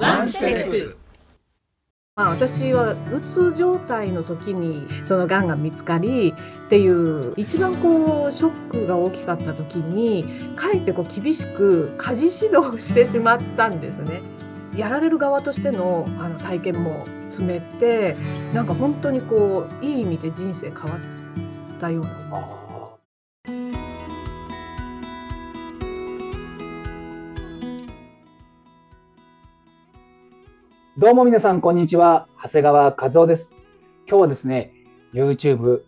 ワンステップ。まあ私はうつ状態の時にそのがんが見つかりっていう一番こうショックが大きかった時にかえってこう厳しく家事指導してしまったんですね。やられる側としての体験も詰めて、なんか本当にこういい意味で人生変わったような。どうも皆さん、こんにちは。長谷川和夫です。今日はですね、YouTube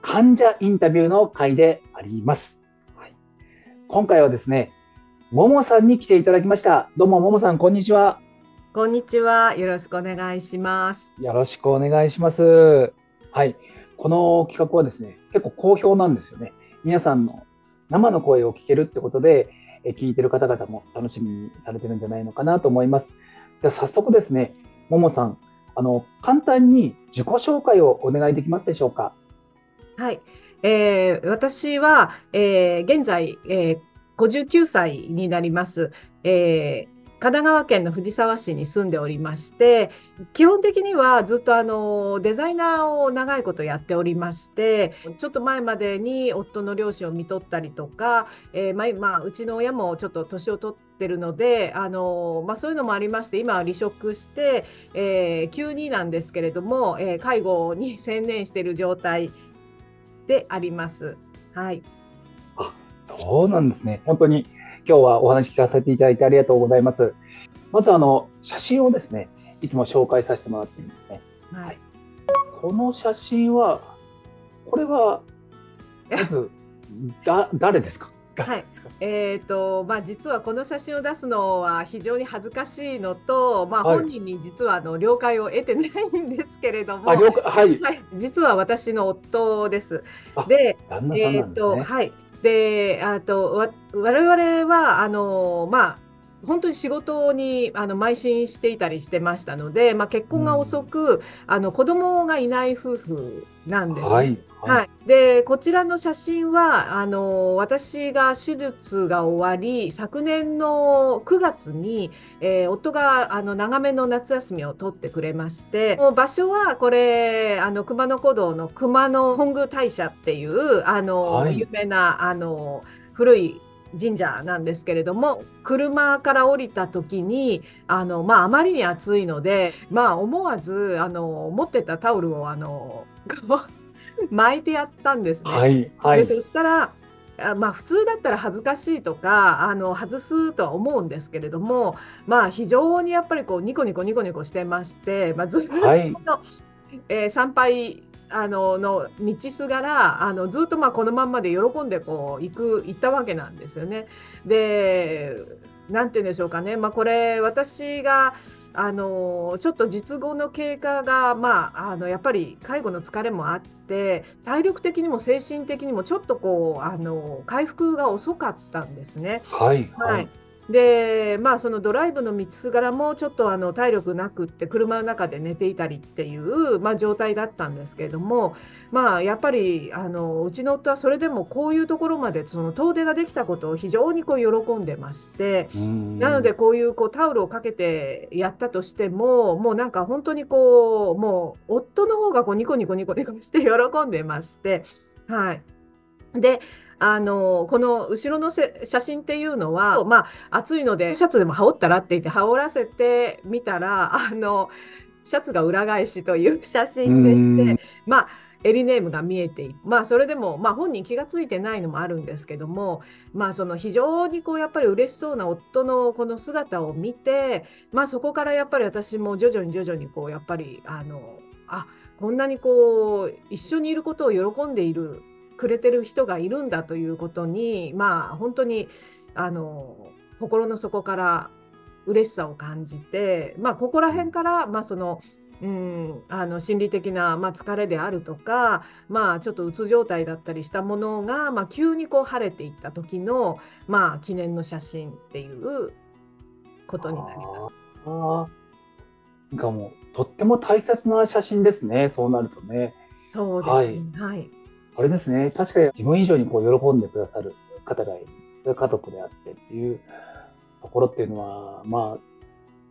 患者インタビューの回であります。はい、今回はですね、ももさんに来ていただきました。どうもももさん、こんにちは。こんにちは。よろしくお願いします。よろしくお願いします。はい。この企画はですね、結構好評なんですよね。皆さんの生の声を聞けるってことで、聞いてる方々も楽しみにされてるんじゃないのかなと思います。では早速ですね、ももさん、簡単に自己紹介をお願いできますでしょうか。はい、私は、現在、59歳になります。神奈川県の藤沢市に住んでおりまして、基本的にはずっとデザイナーを長いことやっておりまして、ちょっと前までに夫の両親を看取ったりとか、うちの親もちょっと年を取ってるのでそういうのもありまして、今は離職して、急になんですけれども、介護に専念している状態であります。はい、あ、そうなんですね。本当に今日はお話聞かせていただいてありがとうございます。まず写真をですね、いつも紹介させてもらってるんですね。はい。この写真は、これはまず誰ですか？はい。実はこの写真を出すのは非常に恥ずかしいのと、本人に実は了解を得てないんですけれども、はい。実は私の夫です。で、旦那さんなんですね。はい。で、我々は本当に仕事に邁進していたりしてましたので、結婚が遅く、子供がいない夫婦なんですね。はいはいはい。で、こちらの写真は私が手術が終わり、昨年の9月に、夫が長めの夏休みを取ってくれまして、場所はこれ熊野古道の熊野本宮大社っていうはい、有名な古い神社なんですけれども、車から降りた時にあまりに暑いので、思わず持ってたタオルを巻いてやったんですね。はいはい。で、そしたら普通だったら恥ずかしいとか外すとは思うんですけれども、非常にやっぱりこうニコニコしてまして、ずっと、参拝の道すがらずっとこのまんまで喜んでこう行ったわけなんですよね。で、なんて言うんでしょうかね、これ私がちょっと術後の経過が、やっぱり介護の疲れもあって、体力的にも精神的にもちょっとこう回復が遅かったんですね。はい、はい。で、そのドライブの道すがらもちょっと体力なくって、車の中で寝ていたりっていう、状態だったんですけれども、やっぱりうちの夫はそれでもこういうところまでその遠出ができたことを非常にこう喜んでまして、なのでこういうタオルをかけてやったとしても、もうなんか本当にこうもう夫の方がこうニコニコして喜んでまして、はい。で、この後ろの写真っていうのは、暑いのでシャツでも羽織ったらって言って羽織らせてみたら、シャツが裏返しという写真でして、襟ネームが見えている。それでも、本人気がついてないのもあるんですけども、その非常にこうやっぱり嬉しそうな夫のこの姿を見て、そこからやっぱり私も徐々にこうやっぱりこんなにこう一緒にいることを喜んでくれてる人がいるんだということに、本当に心の底から嬉しさを感じて、ここら辺から、心理的な、疲れであるとか、ちょっとうつ状態だったりしたものが、急にこう晴れていった時の、記念の写真っていうことになります。なんかもうとっても大切な写真ですね。そうなるとね。そうですね。はい。はい、あれですね、確かに自分以上にこう喜んでくださる方がいる、家族であってっていうところっていうのは、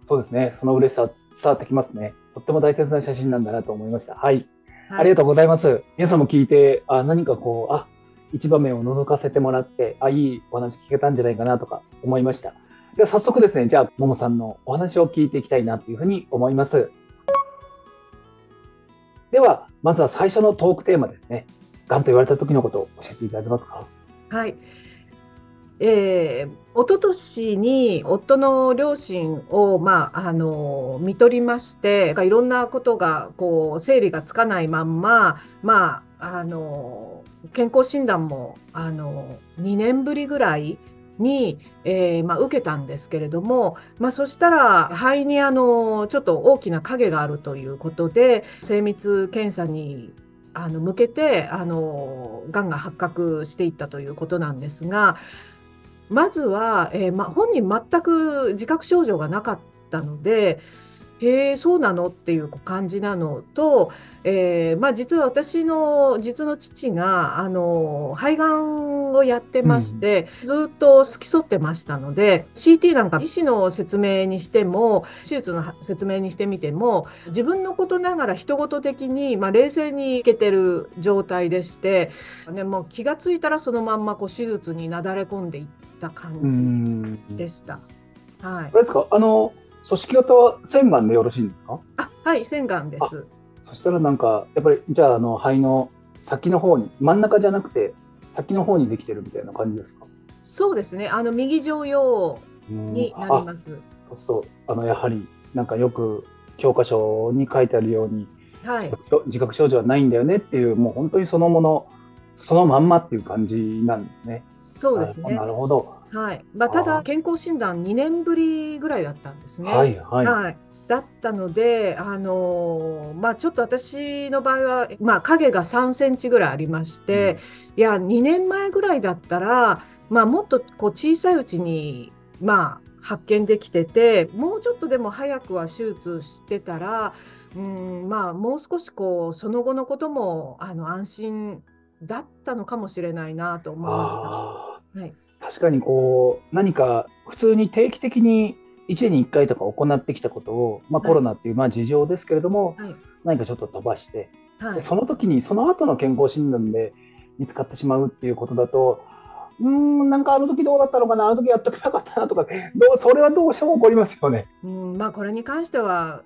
そうですね、その嬉しさは伝わってきますね。とっても大切な写真なんだなと思いました。はい、はい、ありがとうございます。皆さんも聞いて、何かこう一場面を覗かせてもらって、いいお話聞けたんじゃないかなとか思いました。では早速ですね、じゃあももさんのお話を聞いていきたいなというふうに思います。ではまずは最初のトークテーマですね。がんと言われた時のことを教えていただけますか？はい、一昨年に夫の両親を、看取りまして、いろんなことがこう整理がつかないまんま、健康診断も2年ぶりぐらいに、受けたんですけれども、そしたら肺にちょっと大きな影があるということで、精密検査に向けてがんが発覚していったということなんですが、まずは、本人全く自覚症状がなかったので、そうなのっていう感じなのと、実は私の実の父が肺がんをやってまして、ずっと付き添ってましたので、 CT なんか医師の説明にしても手術の説明にしてみても、自分のことながら人事的に、冷静にいけてる状態でして、もう気がついたらそのまんま手術になだれ込んでいった感じでした。はい、あれですか、組織型は腺がんでよろしいんですか？はい、腺がんです。そしたらなんかやっぱりじゃあ肺の先の方に、真ん中じゃなくて先の方にできてるみたいな感じですか？そうですね、右上葉になります。そうするとやはりなんかよく教科書に書いてあるように、はい、自覚症状はないんだよねっていう、もう本当にそのものそのまんまっていう感じなんですね。そうですね。なるほど。はい、ただ健康診断2年ぶりぐらいだったんですね。はいはい、はい、だったのでちょっと私の場合は、影が3センチぐらいありまして、いや2年前ぐらいだったら、もっと小さいうちに発見できてて、もうちょっとでも早くは手術してたら、もう少しその後のことも安心だったのかもしれないなと思います。はい、確かに何か普通に定期的に1年に1回とか行ってきたことを、コロナっていう事情ですけれども、はい、何かちょっと飛ばして、はい、その時にその後の健康診断で見つかってしまうっていうことだと、なんか時どうだったのかな、あの時やっとけなかったなとか、それはどうしても起こりますよね。これに関しては、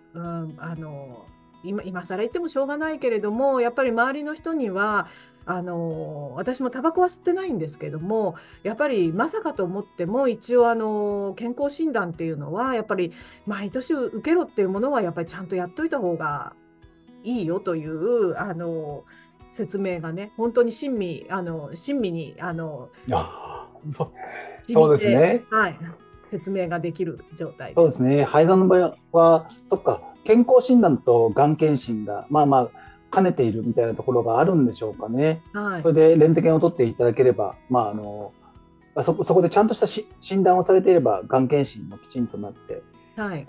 今更言ってもしょうがないけれども、やっぱり周りの人には私もタバコは吸ってないんですけども、やっぱりまさかと思っても、一応健康診断っていうのはやっぱり毎年受けろっていうものはやっぱりちゃんとやっといた方がいいよという説明がね、本当に親身にそうですね、はい、説明ができる状態です。そうですね。肺がんの場合はそっか、健康診断とがん検診が兼ねているみたいなところがあるんでしょうかね。はい、それでレントゲンを取っていただければ、そこでちゃんとした診断をされていれば、がん検診もきちんとなって、はい、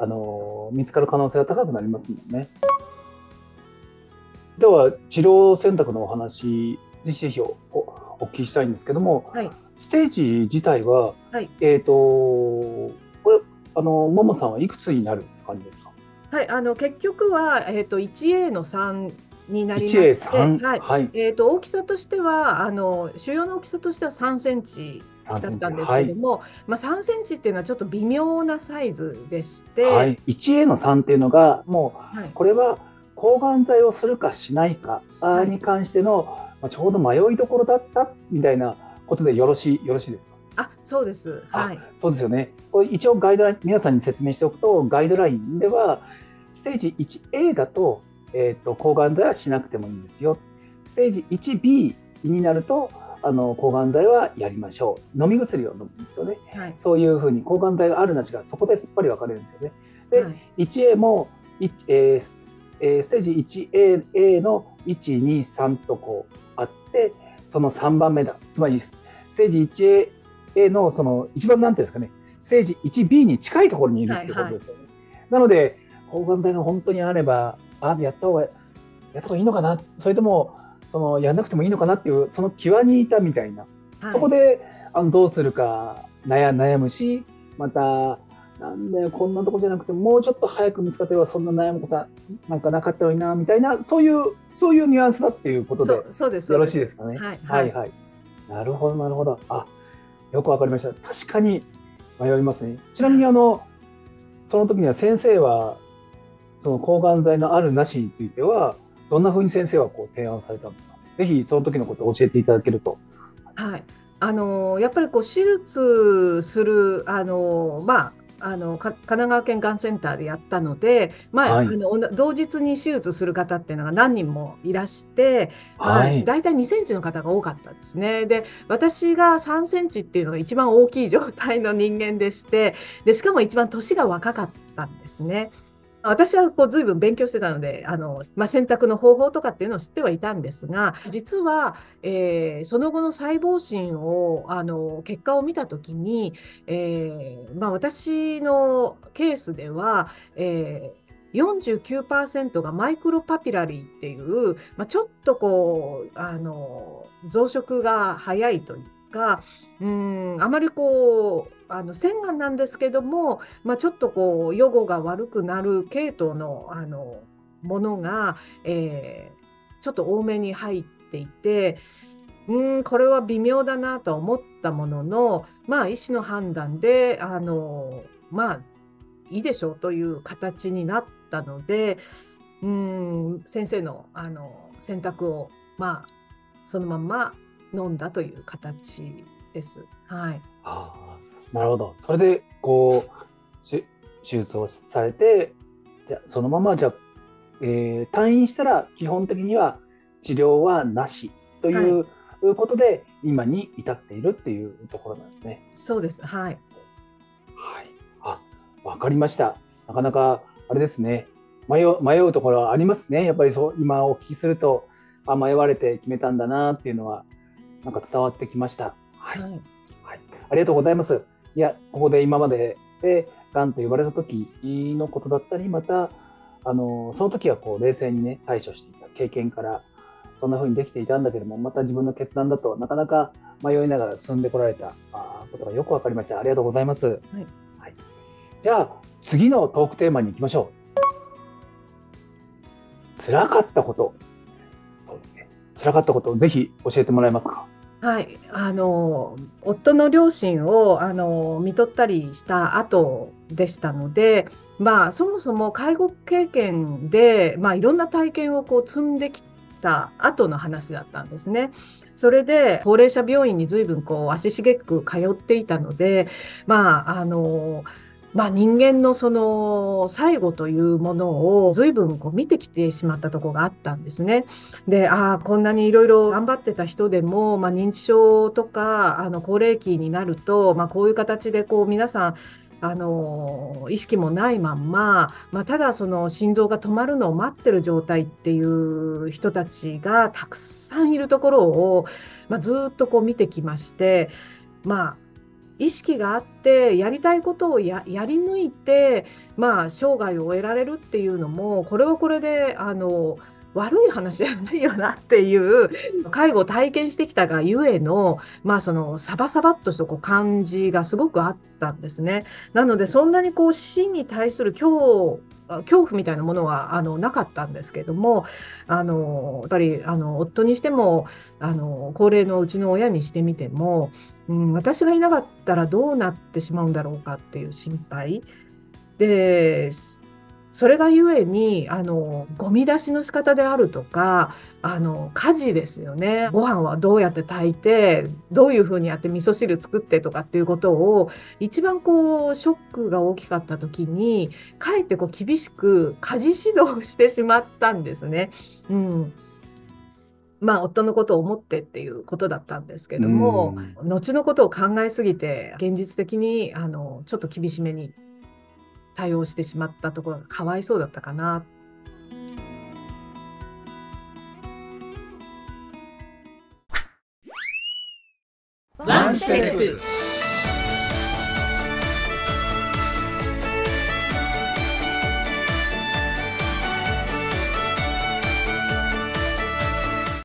見つかる可能性が高くなりますもんね。では治療選択のお話、ぜひお聞きしたいんですけども、はい、ステージ自体は、はい、これももさんはいくつになるって感じですか？はい、結局は、1A の3になりまして、大きさとしては腫瘍の大きさとしては3センチだったんですけども、はい、3センチっていうのはちょっと微妙なサイズでして、はい、1A の3っていうのがもう、はい、これは抗がん剤をするかしないかに関しての、はい、ちょうど迷いどころだったみたいなことでよろしいですか？そうです。はい。そうですよね。一応ガイドライン、皆さんに説明しておくと、ガイドラインではステージ 1A だと、抗がん剤はしなくてもいいんですよ。ステージ 1B になると抗がん剤はやりましょう。飲み薬を飲むんですよね。はい、そういうふうに抗がん剤があるなしがそこですっぱり分かれるんですよね。で、はい、1A も、ステージ 1A の 1,2,3 とあって、その3番目だ。つまりステージ 1Aのその一番なんていうんですかね、ステージ 1B に近いところにいるっていうことですよね。はいはい、なので抗がん剤が本当にあればやった方がいいのかな、それともやらなくてもいいのかなっていう、その際にいたみたいな、はい、そこでどうするか悩むし、またなんだよこんなとこじゃなくてもうちょっと早く見つかってればそんな悩むことはなんかなかったのになみたいな、そういうニュアンスだっていうことでよろしいですかね。はいはい、はい、なるほどなるほど、あ、よくわかりました。確かに迷いますね。ちなみにその時には先生はその抗がん剤のあるなしについてはどんなふうに先生はこう提案されたんですか。ぜひその時のことを教えていただけると。はい、やっぱりこう手術する神奈川県がんセンターでやったので、はい、同日に手術する方っていうのが何人もいらして、はい、だいたい2センチの方が多かったんですね。で、私が3センチっていうのが一番大きい状態の人間でして、でしかも一番年が若かったんですね。私はこう随分勉強してたので選択の方法とかっていうのを知ってはいたんですが、実は、その後の細胞診を結果を見た時に、私のケースでは、49% がマイクロパピラリーっていう、ちょっとこう増殖が早いというか、あまりこう洗顔なんですけども、ちょっとこう予後が悪くなる系統のものが、ちょっと多めに入っていて、これは微妙だなと思ったものの、医師の判断でいいでしょうという形になったので、先生の選択をそのまま飲んだという形です。はい。あ、なるほど。それでこう手術をされて、じゃそのまま退院したら基本的には治療はなしということで、はい、今に至っているっていうところなんですね。そうです。はい。はい。あ、わかりました。なかなかあれですね。迷うところはありますね。やっぱり今お聞きすると迷われて決めたんだなっていうのはなんか伝わってきました。はい。はいはい、ありがとうございます。いや、ここで今まででがんと言われた時のことだったり、またその時はこう冷静にね対処していた経験からそんな風にできていたんだけども、また自分の決断だとなかなか迷いながら進んでこられたことがよく分かりました。ありがとうございます。はいはい、じゃあ次のトークテーマに行きましょう。辛かったこと。そうですね、辛かったことをぜひ教えてもらえますか。はい、夫の両親を看取ったりした後でしたので、そもそも介護経験で、いろんな体験をこう積んできた後の話だったんですね。それで高齢者病院に随分こう足しげく通っていたので、人間のその最後というものを随分こう見てきてしまったところがあったんですね。で、こんなにいろいろ頑張ってた人でも、認知症とか高齢期になると、こういう形でこう皆さん意識もないまんま、ただその心臓が止まるのを待ってる状態っていう人たちがたくさんいるところを、ずっとこう見てきまして、意識があってやりたいことをやり抜いて、生涯を終えられるっていうのも、これはこれで悪い話じゃないよなっていう介護を体験してきたがゆえの、そのサバサバっとしたこう感じがすごくあったんですね。なのでそんなにこう死に対する恐怖みたいなものはなかったんですけども、やっぱり夫にしても高齢のうちの親にしてみても、私がいなかったらどうなってしまうんだろうかっていう心配で、それがゆえにゴミ出しの仕方であるとか、家事ですよね。ご飯はどうやって炊いて、どういうふうにやって味噌汁作ってとかっていうことを、一番こうショックが大きかった時にかえってこう厳しく家事指導をしてしまったんですね。夫のことを思ってっていうことだったんですけども、後のことを考えすぎて現実的にちょっと厳しめに対応してしまったところがかわいそうだったかな。ワンステップ。